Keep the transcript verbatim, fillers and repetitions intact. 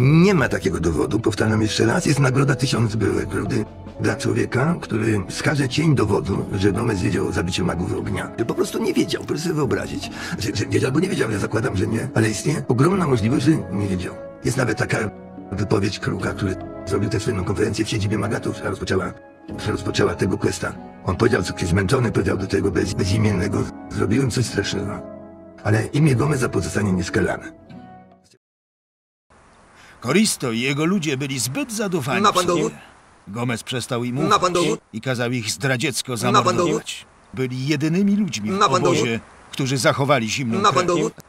Nie ma takiego dowodu, powtarzam jeszcze raz, jest nagroda tysiąc byłek rudy dla człowieka, który skaże cień dowodu, że Gomez wiedział o zabyciu magów ognia. Po prostu nie wiedział, proszę sobie wyobrazić, że, że wiedział, bo nie wiedział, ja zakładam, że nie, ale istnieje ogromna możliwość, że nie wiedział. Jest nawet taka wypowiedź Kruka, który zrobił tę słynną konferencję w siedzibie Magatów, która rozpoczęła, rozpoczęła tego questa. On powiedział, że jest zmęczony, powiedział do tego bez, bezimiennego, zrobiłem coś strasznego, ale imię Gomeza pozostanie nieskalane. Koristo i jego ludzie byli zbyt zadufani. Ma pan dowód? Gomez przestał im mówić i kazał ich zdradziecko zamordować. Byli jedynymi ludźmi w obozie, którzy zachowali zimną krew.